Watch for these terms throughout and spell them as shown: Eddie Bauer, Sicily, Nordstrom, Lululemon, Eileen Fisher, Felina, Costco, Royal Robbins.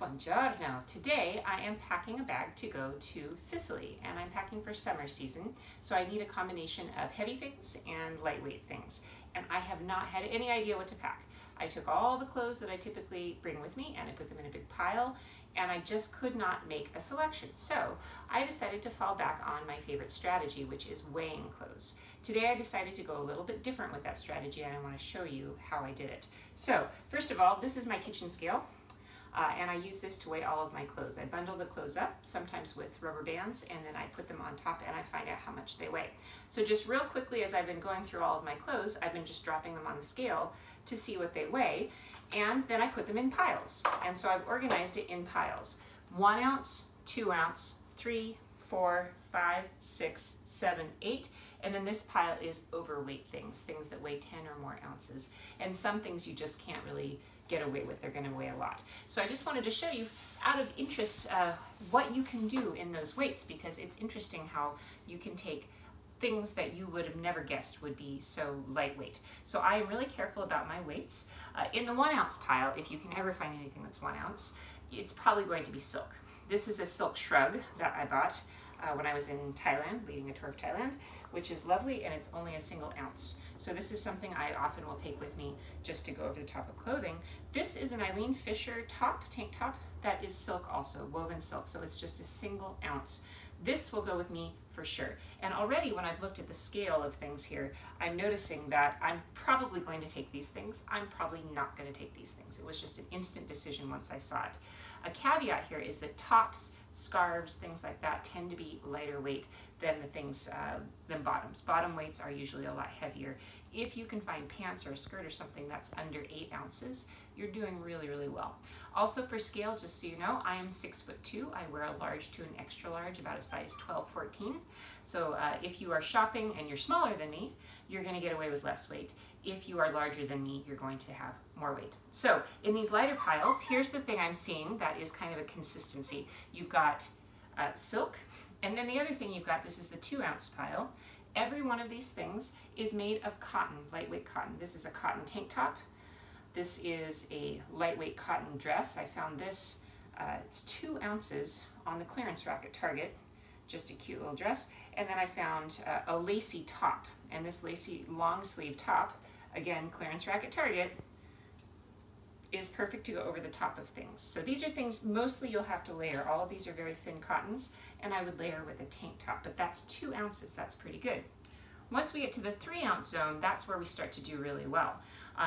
Buongiorno. Today I am packing a bag to go to Sicily, and I'm packing for summer season, so I need a combination of heavy things and lightweight things, and I have not had any idea what to pack. I took all the clothes that I typically bring with me and I put them in a big pile, and I just could not make a selection. So I decided to fall back on my favorite strategy, which is weighing clothes. Today I decided to go a little bit different with that strategy, and I want to show you how I did it. So first of all, this is my kitchen scale. And I use this to weigh all of my clothes. I bundle the clothes up, sometimes with rubber bands, and then I put them on top and I find out how much they weigh. So just real quickly, as I've been going through all of my clothes, I've been just dropping them on the scale to see what they weigh, and then I put them in piles. And so I've organized it in piles. 1 ounce, 2 ounce, 3, 4, 5, 6, 7, 8, and then this pile is overweight things, things that weigh 10 or more ounces, and some things you just can't really get away with, they're going to weigh a lot. So I just wanted to show you, out of interest, what you can do in those weights, because it's interesting how you can take things that you would have never guessed would be so lightweight. So I am really careful about my weights. In the 1 ounce pile, if you can ever find anything that's 1 ounce, it's probably going to be silk. This is a silk shrug that I bought when I was in Thailand, leading a tour of Thailand, which is lovely, and it's only a single ounce. So this is something I often will take with me just to go over the top of clothing. This is an Eileen Fisher tank top, that is silk also, woven silk, so it's just a single ounce. This will go with me for sure. And already when I've looked at the scale of things here, I'm noticing that I'm probably going to take these things. I'm probably not going to take these things. It was just an instant decision once I saw it. A caveat here is that tops, scarves, things like that tend to be lighter weight than the things, than bottoms. Bottom weights are usually a lot heavier. If you can find pants or a skirt or something that's under 8 ounces, you're doing really, really well. Also for scale, just so you know, I am 6'2". I wear a large to an extra large, about a size 12, 14. So if you are shopping and you're smaller than me, you're going to get away with less weight. If you are larger than me, you're going to have more weight. So in these lighter piles, here's the thing I'm seeing that is kind of a consistency. You've got silk, and then the other thing you've got, this is the 2 ounce pile. Every one of these things is made of cotton, lightweight cotton. This is a cotton tank top. This is a lightweight cotton dress. I found this, it's 2 ounces on the clearance rack at Target. Just a cute little dress. And then I found a lacy top, and this lacy long sleeve top, again, clearance rack at Target, is perfect to go over the top of things. So these are things mostly you'll have to layer. All of these are very thin cottons, and I would layer with a tank top, but that's 2 ounces, that's pretty good. Once we get to the 3 ounce zone, that's where we start to do really well.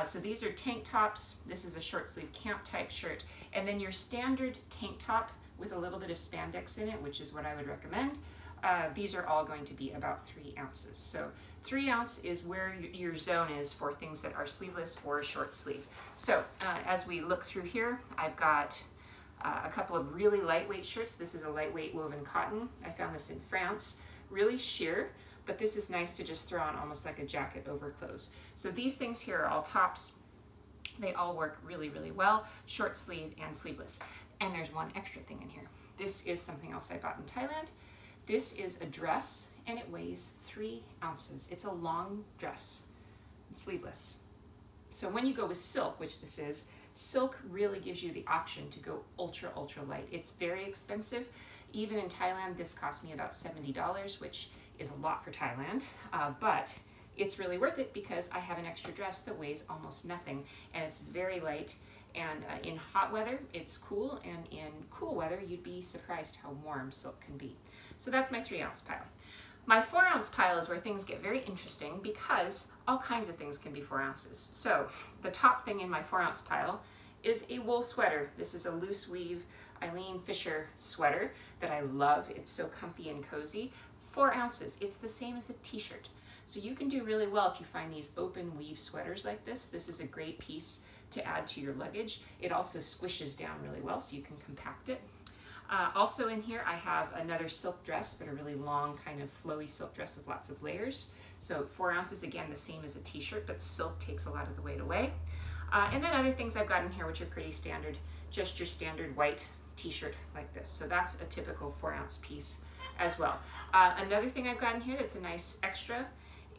So these are tank tops, this is a short sleeve camp type shirt, and then your standard tank top with a little bit of spandex in it, which is what I would recommend. These are all going to be about 3 ounces. So 3 ounce is where your zone is for things that are sleeveless or short sleeve. So as we look through here, I've got a couple of really lightweight shirts. This is a lightweight woven cotton. I found this in France, really sheer, but this is nice to just throw on almost like a jacket over clothes. So these things here are all tops. They all work really, really well, short sleeve and sleeveless. And there's one extra thing in here. This is something else I bought in Thailand. This is a dress, and it weighs 3 ounces. It's a long dress, sleeveless. So when you go with silk, which this is, silk really gives you the option to go ultra, ultra light. It's very expensive. Even in Thailand, this cost me about $70, which is a lot for Thailand, but it's really worth it because I have an extra dress that weighs almost nothing, and it's very light. And in hot weather, it's cool, and in cool weather, you'd be surprised how warm silk can be. So that's my 3 ounce pile. My 4 ounce pile is where things get very interesting because all kinds of things can be 4 ounces. So the top thing in my 4 ounce pile is a wool sweater. This is a loose weave Eileen Fisher sweater that I love. It's so comfy and cozy. 4 ounces, it's the same as a t-shirt. So you can do really well if you find these open weave sweaters like this. This is a great piece to add to your luggage. It also squishes down really well, so you can compact it. Also in here I have another silk dress, but a really long kind of flowy silk dress with lots of layers. So 4 ounces, again, the same as a t-shirt, but silk takes a lot of the weight away. And then other things I've got in here which are pretty standard, just your standard white t-shirt like this. So that's a typical 4 ounce piece as well. Another thing I've got in here that's a nice extra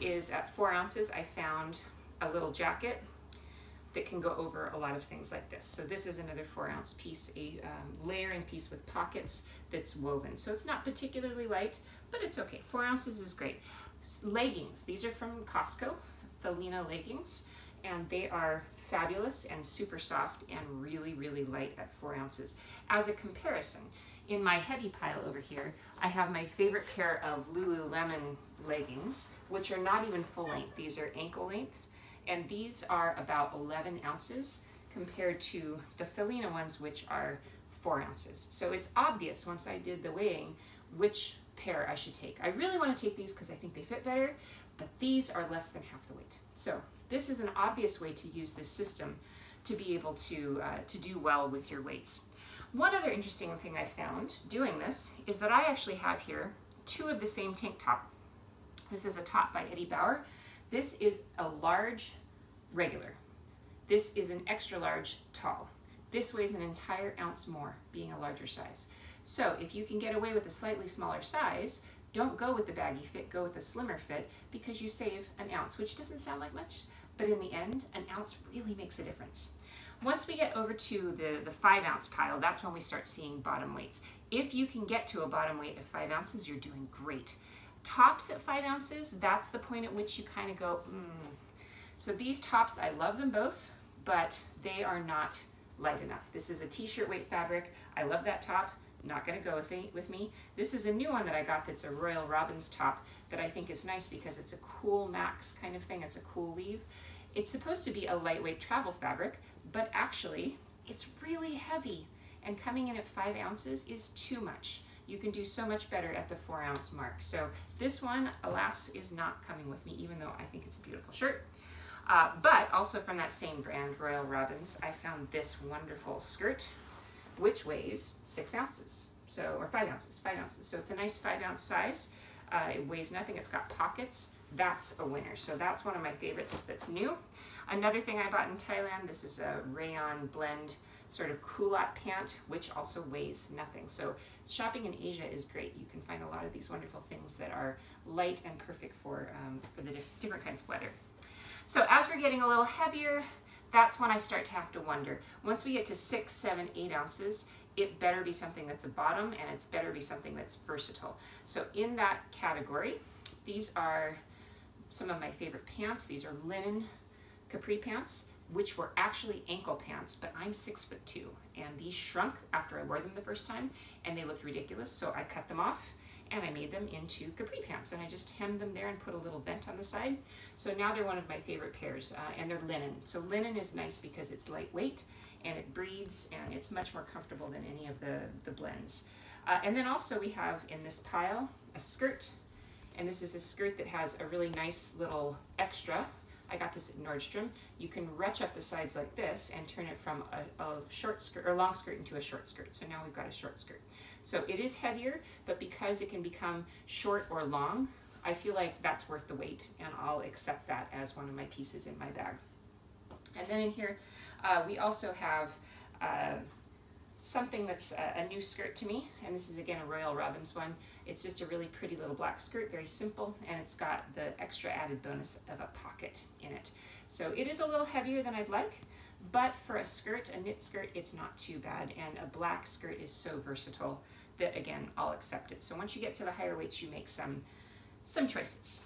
is at 4 ounces I found a little jacket. that can go over a lot of things like this. So this is another 4-ounce piece, a layering piece with pockets that's woven. So it's not particularly light, but it's okay. 4 ounces is great. Leggings, these are from Costco, Felina leggings, and they are fabulous and super soft and really, really light at 4 ounces. As a comparison, in my heavy pile over here, I have my favorite pair of Lululemon leggings, which are not even full length. These are ankle length, and these are about 11 ounces compared to the Felina ones, which are 4 ounces. So it's obvious once I did the weighing which pair I should take. I really want to take these because I think they fit better, but these are less than half the weight. So this is an obvious way to use this system to be able to do well with your weights. One other interesting thing I found doing this is that I actually have here two of the same tank top. This is a top by Eddie Bauer. This is a large regular. This is an extra large tall. This weighs an entire ounce more, being a larger size. So if you can get away with a slightly smaller size, don't go with the baggy fit, go with a slimmer fit, because you save an ounce, which doesn't sound like much, but in the end, an ounce really makes a difference. Once we get over to the 5-ounce pile, that's when we start seeing bottom weights. If you can get to a bottom weight of 5 ounces, you're doing great. Tops at 5 ounces, that's the point at which you kind of go, So these tops, I love them both, but they are not light enough. This is a t-shirt weight fabric. I love that top, not gonna go with me. This is a new one that I got that's a Royal Robbins top that I think is nice because it's a cool max kind of thing. It's a cool weave. It's supposed to be a lightweight travel fabric, but actually it's really heavy, and coming in at 5 ounces is too much. You can do so much better at the 4-ounce mark. So this one, alas, is not coming with me, even though I think it's a beautiful shirt. But also from that same brand, Royal Robbins, I found this wonderful skirt, which weighs 6 ounces, so, or 5 ounces. So it's a nice 5-ounce size. It weighs nothing, it's got pockets. That's a winner. So that's one of my favorites that's new. Another thing I bought in Thailand, this is a rayon blend sort of culotte pant, which also weighs nothing. So shopping in Asia is great. You can find a lot of these wonderful things that are light and perfect for the different kinds of weather. So as we're getting a little heavier, that's when I start to have to wonder. Once we get to 6, 7, 8 ounces, it better be something that's a bottom, and it's better be something that's versatile. So in that category, these are some of my favorite pants. These are linen capri pants, which were actually ankle pants, but I'm 6'2", and these shrunk after I wore them the first time, and they looked ridiculous, so I cut them off, and I made them into capri pants, and I just hemmed them there and put a little vent on the side. So now they're one of my favorite pairs, and they're linen. So linen is nice because it's lightweight, and it breathes, and it's much more comfortable than any of the blends. And then also we have in this pile a skirt, and this is a skirt that has a really nice little extra. I got this at Nordstrom. You can retch up the sides like this and turn it from a short skirt or long skirt into a short skirt. So now we've got a short skirt. So it is heavier, but because it can become short or long, I feel like that's worth the weight, and I'll accept that as one of my pieces in my bag. And then in here, we also have something that's a new skirt to me, and this is again a Royal Robbins one. It's just a really pretty little black skirt, very simple, and it's got the extra added bonus of a pocket in it. So it is a little heavier than I'd like, but for a skirt, a knit skirt, it's not too bad, and a black skirt is so versatile that, again, I'll accept it. So once you get to the higher weights, you make some choices.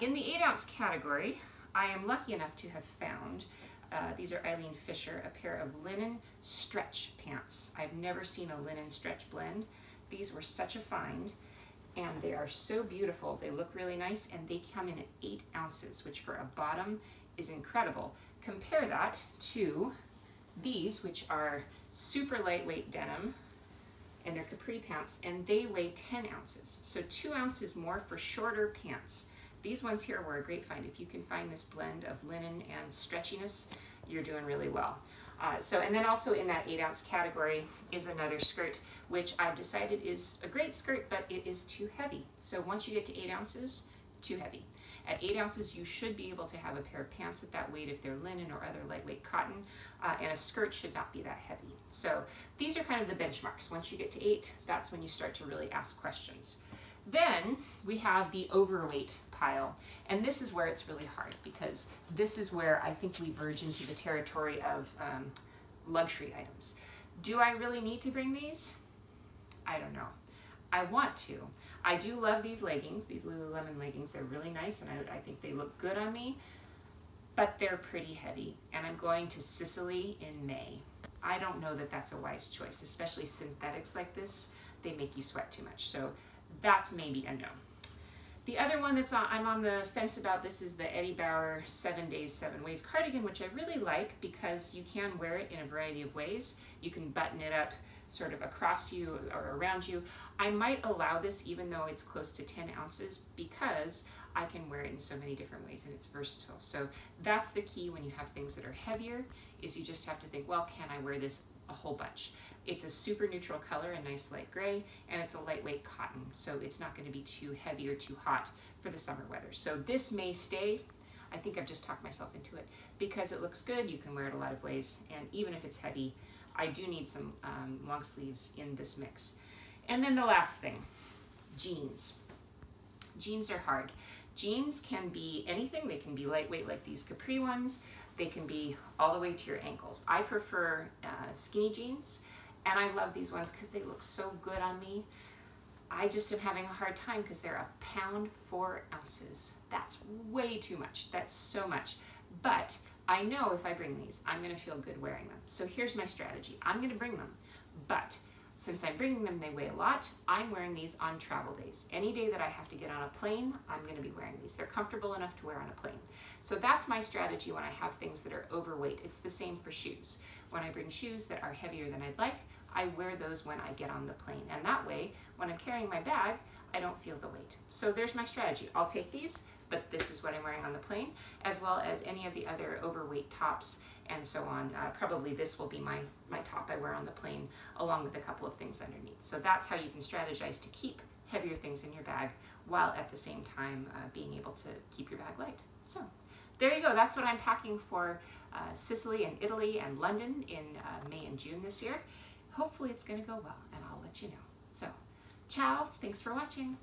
In the 8-ounce category, I am lucky enough to have found these are Eileen Fisher, a pair of linen stretch pants. I've never seen a linen stretch blend. These were such a find, and they are so beautiful. They look really nice, and they come in at 8 ounces, which for a bottom is incredible. Compare that to these, which are super lightweight denim, and they're capri pants, and they weigh 10 ounces. So 2 ounces more for shorter pants. These ones here were a great find. If you can find this blend of linen and stretchiness, you're doing really well. And then also in that 8-ounce category is another skirt, which I've decided is a great skirt, but it is too heavy. So once you get to 8 ounces, too heavy. At 8 ounces, you should be able to have a pair of pants at that weight if they're linen or other lightweight cotton, and a skirt should not be that heavy. So these are kind of the benchmarks. Once you get to 8, that's when you start to really ask questions. Then we have the overweight pile, and this is where it's really hard because this is where I think we verge into the territory of luxury items. Do I really need to bring these? I don't know. I want to. I do love these leggings, these Lululemon leggings. They're really nice and I think they look good on me, but they're pretty heavy, and I'm going to Sicily in May. I don't know that that's a wise choice, especially synthetics like this. They make you sweat too much, so that's maybe a no. The other one that's I'm on the fence about, this is the Eddie Bauer 7 Days, 7 Ways cardigan, which I really like because you can wear it in a variety of ways. You can button it up sort of across you or around you. I might allow this even though it's close to 10 ounces because I can wear it in so many different ways and it's versatile. So that's the key when you have things that are heavier, is you just have to think, well, can I wear this a whole bunch? It's a super neutral color, a nice light gray, and it's a lightweight cotton, so it's not going to be too heavy or too hot for the summer weather. So this may stay. I think I've just talked myself into it because it looks good. You can wear it a lot of ways, and even if it's heavy, I do need some long sleeves in this mix. And then the last thing, jeans. Jeans are hard. Jeans can be anything. They can be lightweight like these capri ones. They can be all the way to your ankles. I prefer skinny jeans, and I love these ones because they look so good on me. I just am having a hard time because they're £1, 4 ounces. That's way too much. That's so much. But I know if I bring these, I'm going to feel good wearing them. So here's my strategy. I'm going to bring them, but since I'm bringing them, they weigh a lot. I'm wearing these on travel days. Any day that I have to get on a plane, I'm going to be wearing these. They're comfortable enough to wear on a plane. So that's my strategy when I have things that are overweight. It's the same for shoes. When I bring shoes that are heavier than I'd like, I wear those when I get on the plane. And that way, when I'm carrying my bag, I don't feel the weight. So there's my strategy. I'll take these, but this is what I'm wearing on the plane, as well as any of the other overweight tops and so on. Probably this will be my top I wear on the plane, along with a couple of things underneath. So that's how you can strategize to keep heavier things in your bag while at the same time being able to keep your bag light. So there you go. That's what I'm packing for Sicily and Italy and London in May and June this year. Hopefully it's going to go well, and I'll let you know. So ciao. Thanks for watching.